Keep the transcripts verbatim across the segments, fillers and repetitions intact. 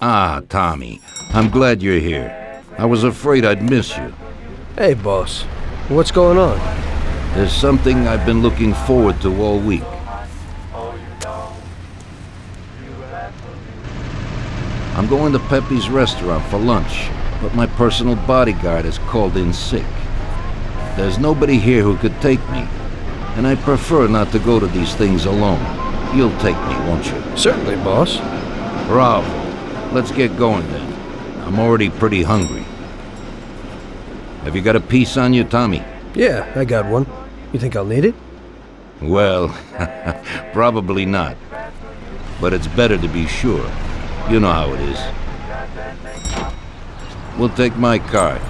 Ah, Tommy, I'm glad you're here. I was afraid I'd miss you. Hey, boss. What's going on? There's something I've been looking forward to all week. I'm going to Pepe's restaurant for lunch, but my personal bodyguard has called in sick. There's nobody here who could take me, and I prefer not to go to these things alone. You'll take me, won't you? Certainly, boss. Bravo. Let's get going then. I'm already pretty hungry. Have you got a piece on you, Tommy? Yeah, I got one. You think I'll need it? Well, probably not. But it's better to be sure. You know how it is. We'll take my card.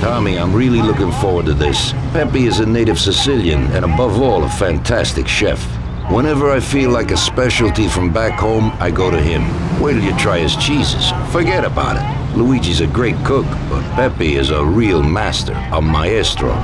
Tommy, I'm really looking forward to this. Pepe is a native Sicilian and above all a fantastic chef. Whenever I feel like a specialty from back home, I go to him. Wait till you try his cheeses. Forget about it. Luigi's a great cook, but Pepe is a real master, a maestro.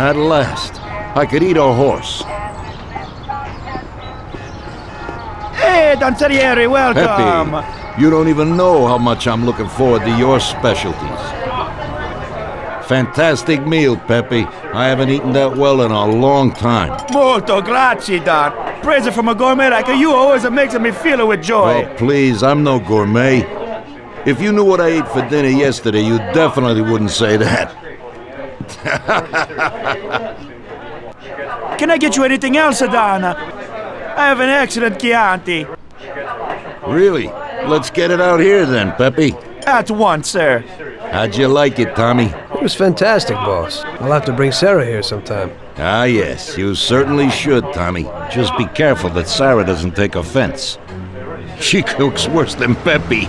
At last, I could eat a horse. Hey, Don Salieri, welcome! Pepe, you don't even know how much I'm looking forward to your specialties. Fantastic meal, Pepe. I haven't eaten that well in a long time. Molto grazie, Don. Praise from a gourmet like you always makes me feel with joy. Oh, please, I'm no gourmet. If you knew what I ate for dinner yesterday, you definitely wouldn't say that. Can I get you anything else, Adana? I have an excellent Chianti. Really? Let's get it out here then, Pepe. At once, sir. How'd you like it, Tommy? It was fantastic, boss. I'll have to bring Sarah here sometime. Ah, yes. You certainly should, Tommy. Just be careful that Sarah doesn't take offense. She cooks worse than Pepe.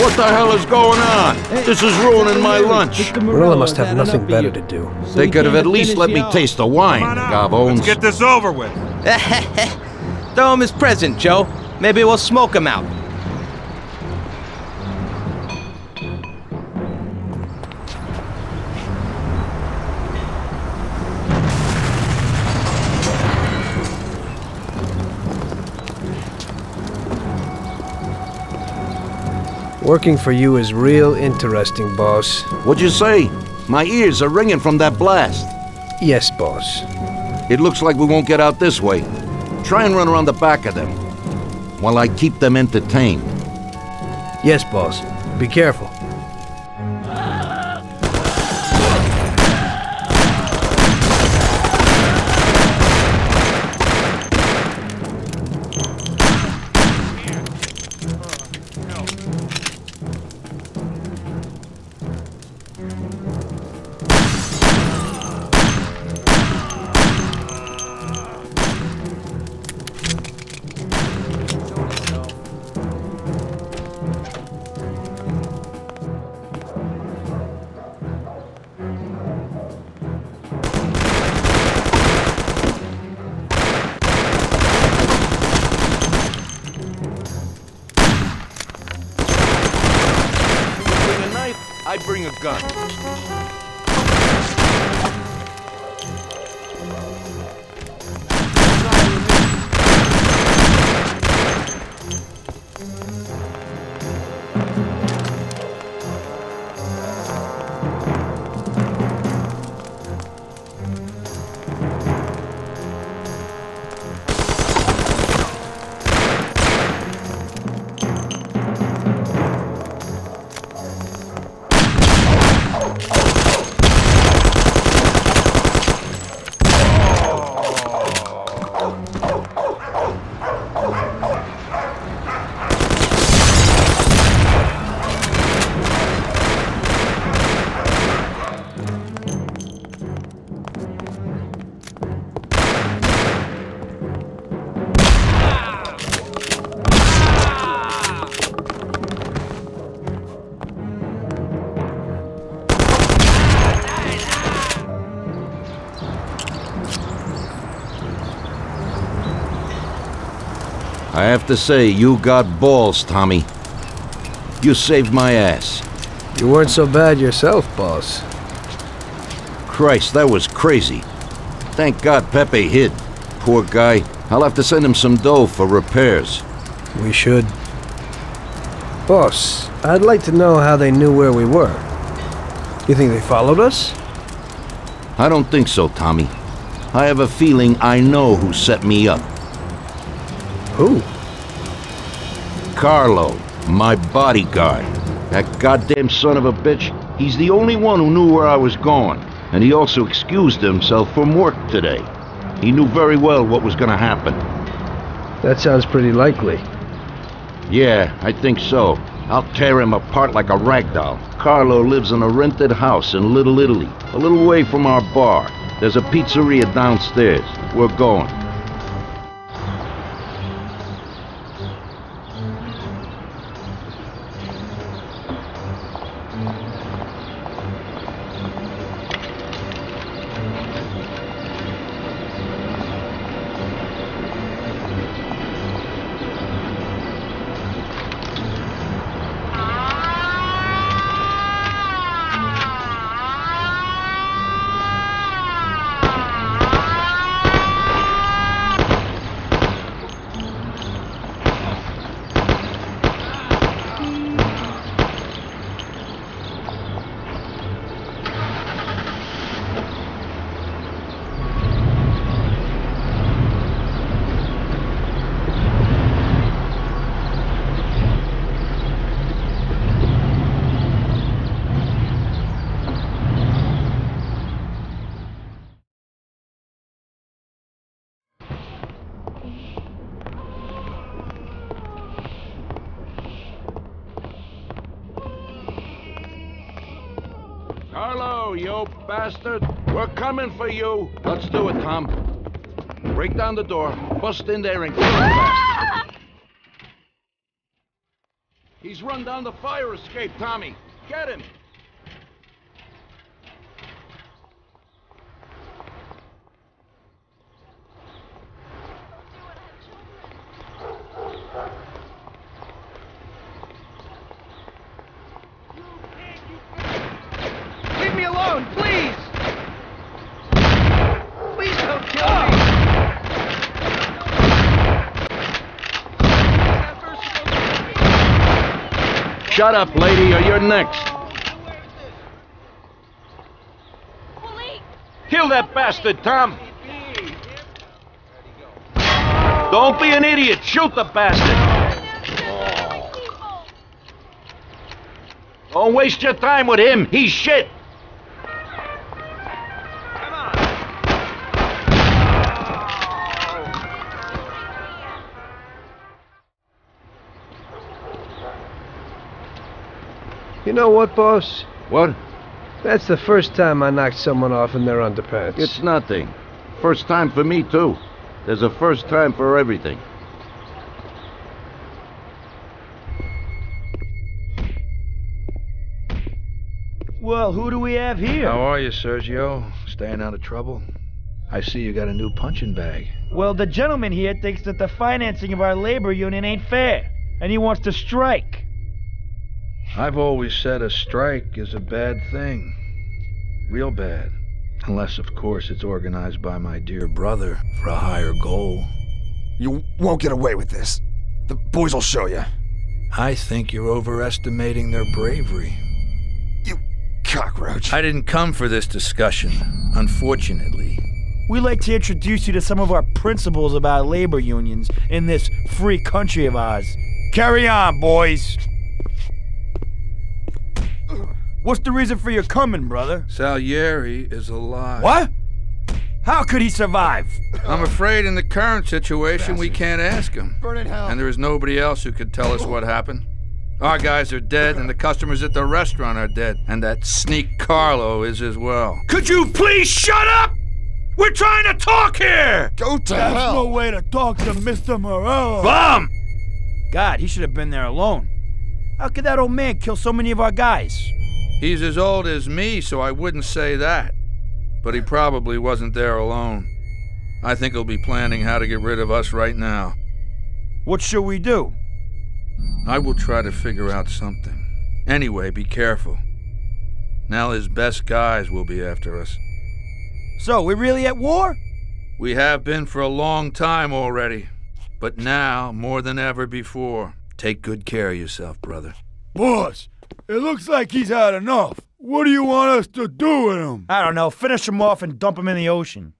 What the hell is going on? This is ruining my lunch. Morello must have nothing better to do. They could have at least let me taste the wine, Gavones. Let's get this over with. Throw him his present, Joe. Maybe we'll smoke him out. Working for you is real interesting, boss. What'd you say? My ears are ringing from that blast. Yes, boss. It looks like we won't get out this way. Try and run around the back of them, while I keep them entertained. Yes, boss. Be careful. I'd bring a gun. I have to say, you got balls, Tommy. You saved my ass. You weren't so bad yourself, boss. Christ, that was crazy. Thank God Pepe hid. Poor guy. I'll have to send him some dough for repairs. We should. Boss, I'd like to know how they knew where we were. You think they followed us? I don't think so, Tommy. I have a feeling I know who set me up. Who? Carlo, my bodyguard. That goddamn son of a bitch, he's the only one who knew where I was going. And he also excused himself from work today. He knew very well what was gonna happen. That sounds pretty likely. Yeah, I think so. I'll tear him apart like a rag doll. Carlo lives in a rented house in Little Italy, a little way from our bar. There's a pizzeria downstairs. We're going. Carlo, you old bastard! We're coming for you! Let's do it, Tom. Break down the door, bust in there and kill the bastard. He's run down the fire escape, Tommy. Get him! Shut up, lady, or you're next. Kill that bastard, Tom. Don't be an idiot. Shoot the bastard. Don't waste your time with him. He's shit. You know what, boss? What? That's the first time I knocked someone off in their underpants. It's nothing. First time for me, too. There's a first time for everything. Well, who do we have here? How are you, Sergio? Staying out of trouble? I see you got a new punching bag. Well, the gentleman here thinks that the financing of our labor union ain't fair, and he wants to strike. I've always said a strike is a bad thing. Real bad. Unless, of course, it's organized by my dear brother for a higher goal. You won't get away with this. The boys will show you. I think you're overestimating their bravery. You cockroach. I didn't come for this discussion, unfortunately. We'd like to introduce you to some of our principles about labor unions in this free country of ours. Carry on, boys. What's the reason for your coming, brother? Salieri is alive. What? How could he survive? I'm afraid in the current situation, we can't ask him. Burn in hell. And there is nobody else who could tell us what happened. Our guys are dead, and the customers at the restaurant are dead. And that sneak Carlo is as well. Could you please shut up? We're trying to talk here! Go to That's hell! There's no way to talk to Mister Morello! Bum! God, he should have been there alone. How could that old man kill so many of our guys? He's as old as me, so I wouldn't say that. But he probably wasn't there alone. I think he'll be planning how to get rid of us right now. What should we do? I will try to figure out something. Anyway, be careful. Now his best guys will be after us. So, we're really at war? We have been for a long time already. But now, more than ever before. Take good care of yourself, brother. Boss, it looks like he's had enough. What do you want us to do with him? I don't know. Finish him off and dump him in the ocean.